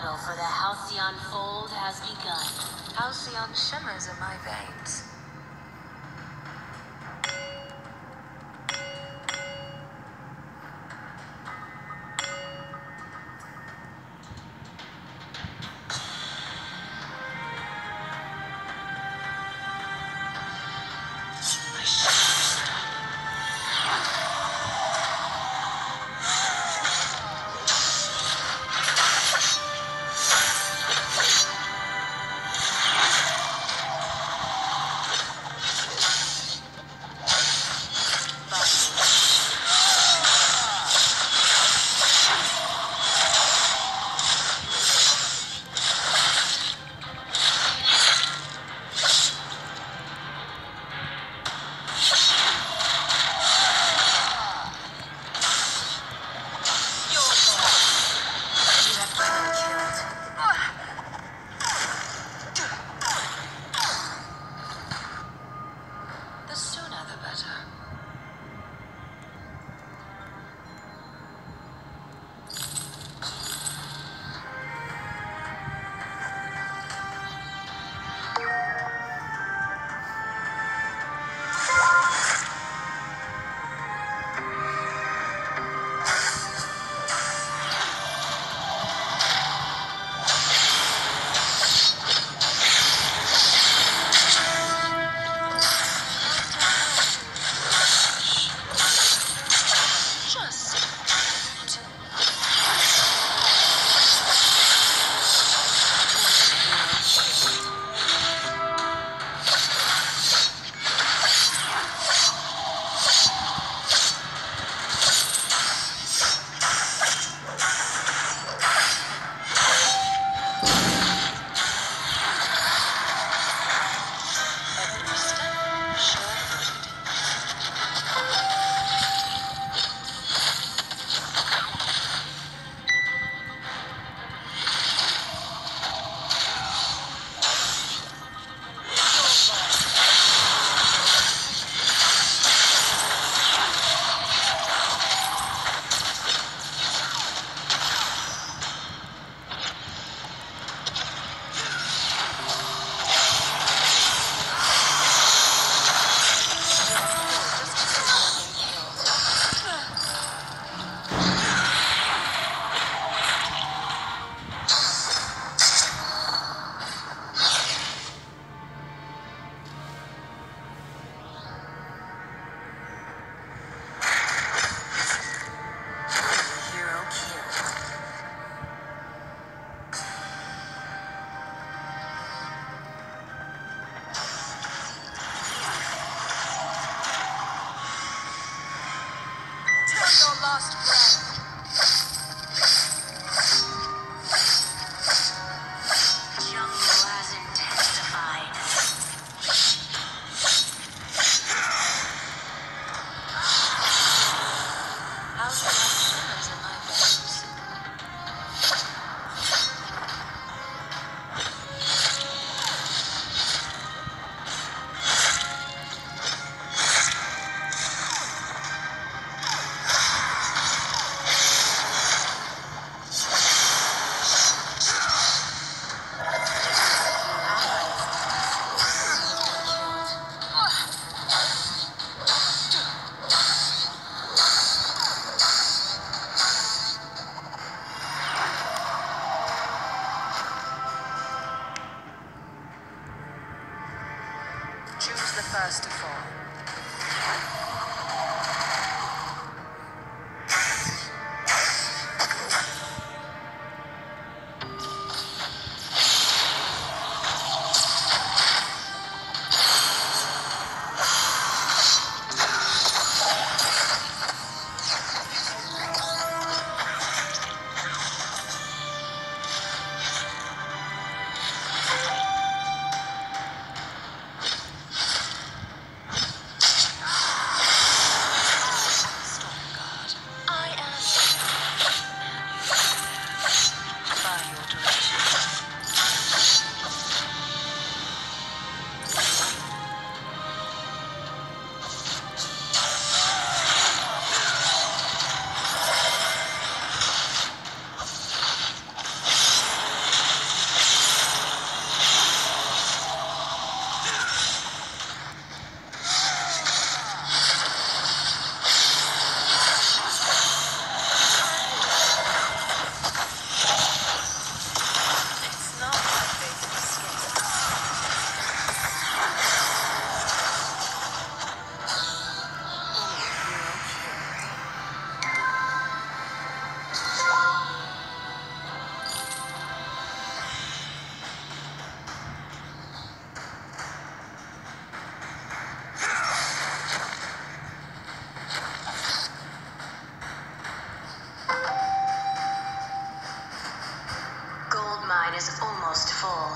battle for the Halcyon Fold has begun. Halcyon shimmers in my veins. pipeline is almost full.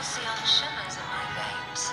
halcyon shimmers in my veins.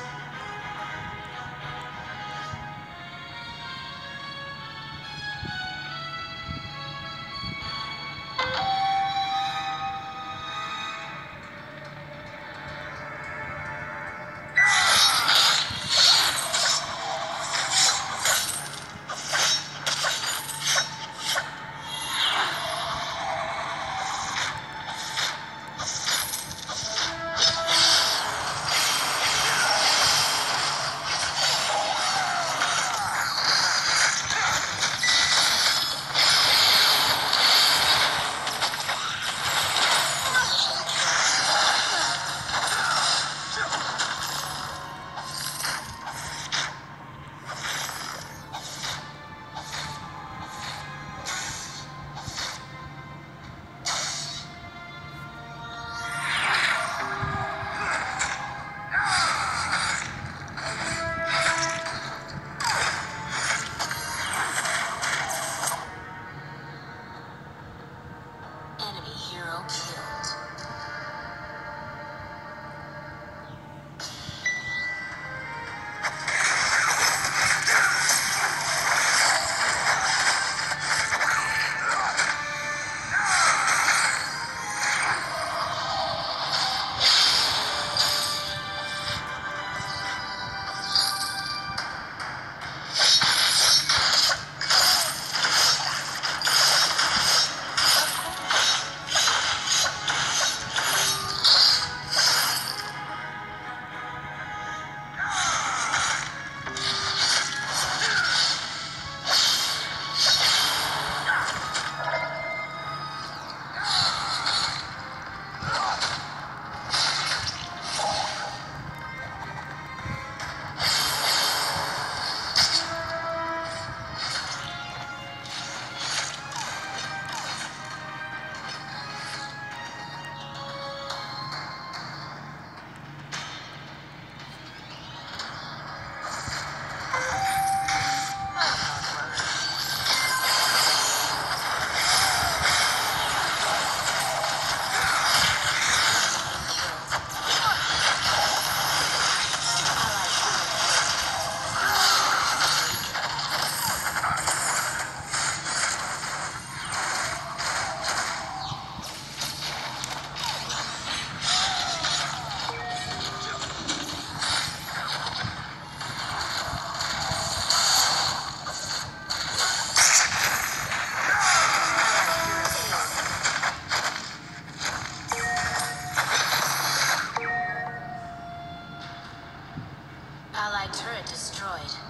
Allied turret destroyed.